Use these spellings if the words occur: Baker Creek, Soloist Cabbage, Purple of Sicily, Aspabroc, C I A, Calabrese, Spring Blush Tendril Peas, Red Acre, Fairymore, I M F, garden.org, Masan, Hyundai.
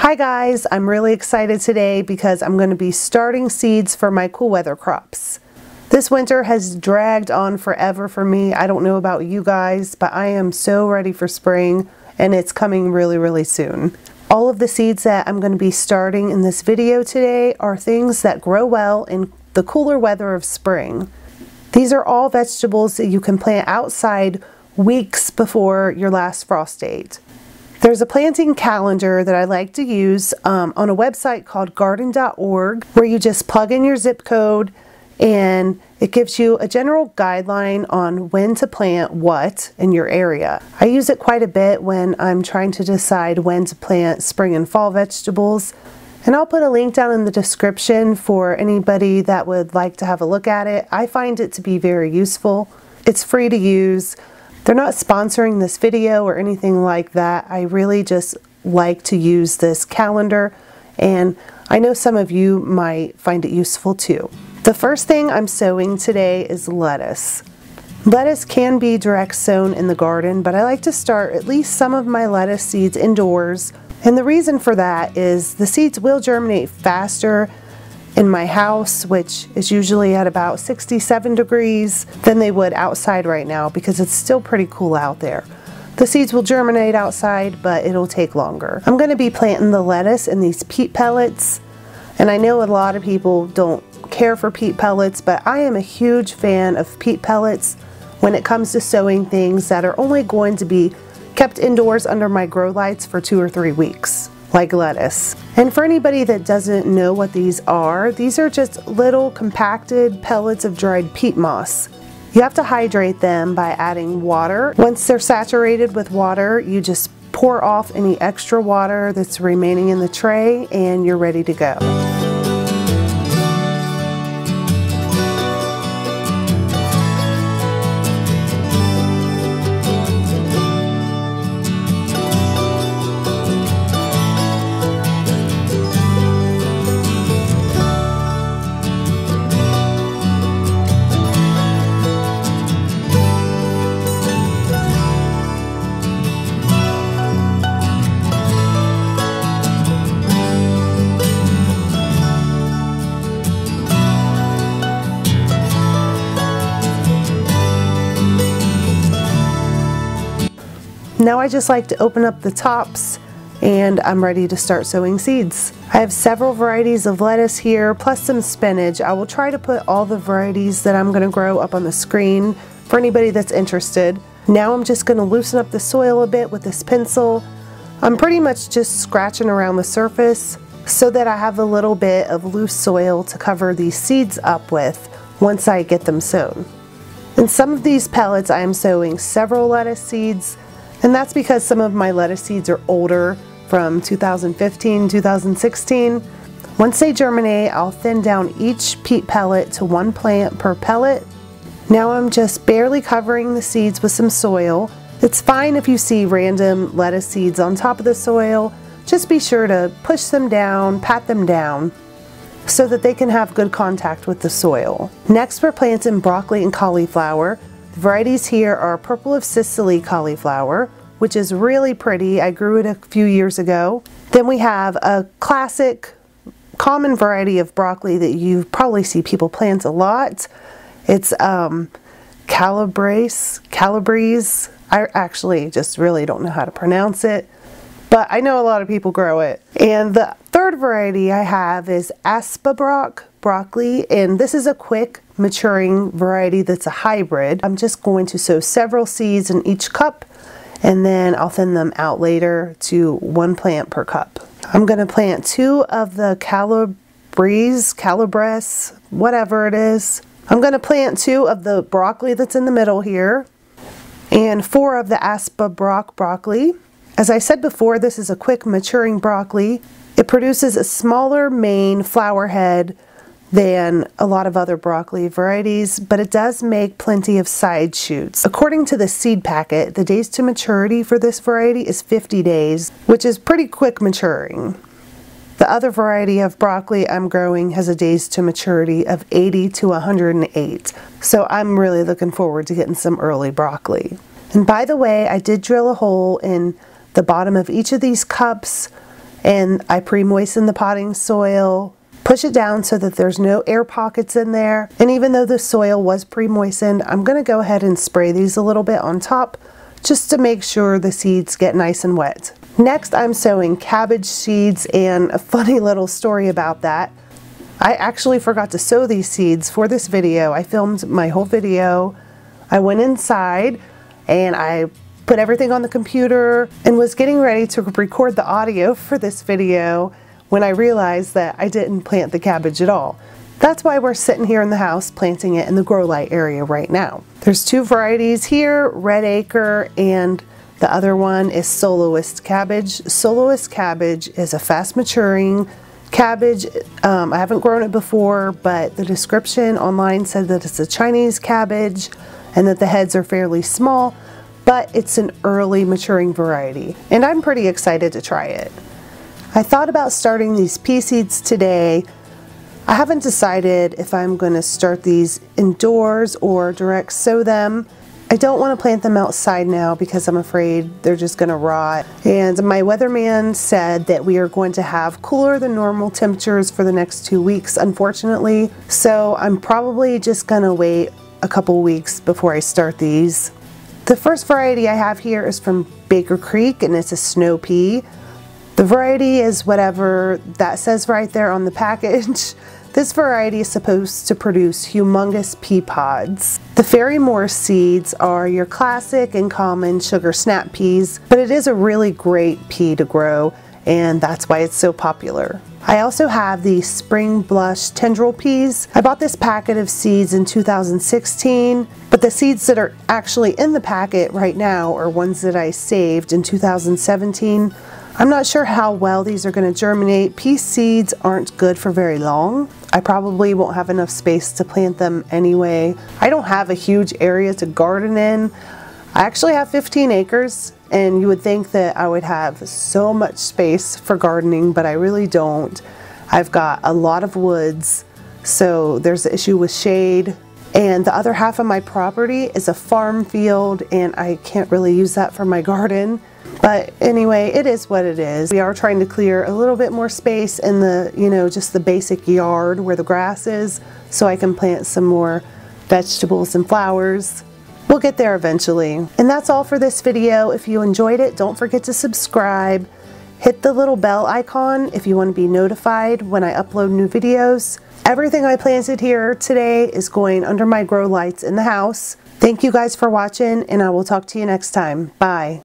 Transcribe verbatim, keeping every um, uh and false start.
Hi guys, I'm really excited today because I'm going to be starting seeds for my cool weather crops. This winter has dragged on forever for me. I don't know about you guys, but I am so ready for spring and it's coming really, really soon. All of the seeds that I'm going to be starting in this video today are things that grow well in the cooler weather of spring. These are all vegetables that you can plant outside weeks before your last frost date. There's a planting calendar that I like to use um, on a website called garden dot org where you just plug in your zip code and it gives you a general guideline on when to plant what in your area. I use it quite a bit when I'm trying to decide when to plant spring and fall vegetables, and I'll put a link down in the description for anybody that would like to have a look at it. I find it to be very useful. It's free to use. They're not sponsoring this video or anything like that. I really just like to use this calendar, and I know some of you might find it useful too. The first thing I'm sowing today is lettuce. Lettuce can be direct sown in the garden, but I like to start at least some of my lettuce seeds indoors. And the reason for that is the seeds will germinate faster in my house, which is usually at about sixty-seven degrees, than they would outside right now because it's still pretty cool out there. The seeds will germinate outside, but it'll take longer. I'm going to be planting the lettuce in these peat pellets, and I know a lot of people don't care for peat pellets, but I am a huge fan of peat pellets when it comes to sowing things that are only going to be kept indoors under my grow lights for two or three weeks. Like lettuce. And for anybody that doesn't know what these are, these are just little compacted pellets of dried peat moss. You have to hydrate them by adding water. Once they're saturated with water, you just pour off any extra water that's remaining in the tray and you're ready to go. Now I just like to open up the tops and I'm ready to start sowing seeds. I have several varieties of lettuce here, plus some spinach. I will try to put all the varieties that I'm going to grow up on the screen for anybody that's interested. Now I'm just going to loosen up the soil a bit with this pencil. I'm pretty much just scratching around the surface so that I have a little bit of loose soil to cover these seeds up with once I get them sown. In some of these pellets I am sowing several lettuce seeds. And that's because some of my lettuce seeds are older, from two thousand fifteen, two thousand sixteen. Once they germinate, I'll thin down each peat pellet to one plant per pellet. Now I'm just barely covering the seeds with some soil. It's fine if you see random lettuce seeds on top of the soil. Just be sure to push them down, pat them down, so that they can have good contact with the soil. Next, we're planting broccoli and cauliflower. The varieties here are Purple of Sicily cauliflower, which is really pretty. I grew it a few years ago. Then we have a classic, common variety of broccoli that you probably see people plant a lot. It's um, Calabrese, Calabrese. I actually just really don't know how to pronounce it, but I know a lot of people grow it. And the third variety I have is Aspabroc broccoli, and this is a quick maturing variety that's a hybrid. I'm just going to sow several seeds in each cup and then I'll thin them out later to one plant per cup. I'm going to plant two of the Calabrese, Calabrese, whatever it is. I'm going to plant two of the broccoli that's in the middle here and four of the Aspabroc broccoli. As I said before, this is a quick maturing broccoli. It produces a smaller main flower head than a lot of other broccoli varieties, but it does make plenty of side shoots. According to the seed packet, the days to maturity for this variety is fifty days, which is pretty quick maturing. The other variety of broccoli I'm growing has a days to maturity of eighty to one hundred eight, so I'm really looking forward to getting some early broccoli. And by the way, I did drill a hole in the bottom of each of these cups and I pre-moisten the potting soil, push it down so that there's no air pockets in there. And even though the soil was pre-moistened, I'm gonna go ahead and spray these a little bit on top just to make sure the seeds get nice and wet. Next, I'm sowing cabbage seeds, and a funny little story about that. I actually forgot to sow these seeds for this video. I filmed my whole video. I went inside and I put everything on the computer and was getting ready to record the audio for this video when I realized that I didn't plant the cabbage at all. That's why we're sitting here in the house planting it in the grow light area right now. There's two varieties here, Red Acre, and the other one is Soloist Cabbage. Soloist Cabbage is a fast maturing cabbage. um, I haven't grown it before, but the description online said that it's a Chinese cabbage and that the heads are fairly small, but it's an early maturing variety, and I'm pretty excited to try it. I thought about starting these pea seeds today. I haven't decided if I'm going to start these indoors or direct sow them. I don't want to plant them outside now because I'm afraid they're just going to rot. And my weatherman said that we are going to have cooler than normal temperatures for the next two weeks, unfortunately. So I'm probably just going to wait a couple weeks before I start these. The first variety I have here is from Baker Creek, and it's a snow pea. The variety is whatever that says right there on the package. This variety is supposed to produce humongous pea pods. The Fairymore seeds are your classic and common sugar snap peas, but it is a really great pea to grow, and that's why it's so popular. I also have the Spring Blush Tendril Peas. I bought this packet of seeds in two thousand sixteen, but the seeds that are actually in the packet right now are ones that I saved in two thousand seventeen. I'm not sure how well these are going to germinate. Pea seeds aren't good for very long. I probably won't have enough space to plant them anyway. I don't have a huge area to garden in. I actually have fifteen acres, and you would think that I would have so much space for gardening, but I really don't. I've got a lot of woods, so there's the issue with shade. And the other half of my property is a farm field, and I can't really use that for my garden. But anyway, it is what it is. We are trying to clear a little bit more space in the, you know, just the basic yard where the grass is, so I can plant some more vegetables and flowers. We'll get there eventually. And that's all for this video. If you enjoyed it, don't forget to subscribe. Hit the little bell icon if you want to be notified when I upload new videos. Everything I planted here today is going under my grow lights in the house. Thank you guys for watching, and I will talk to you next time. Bye.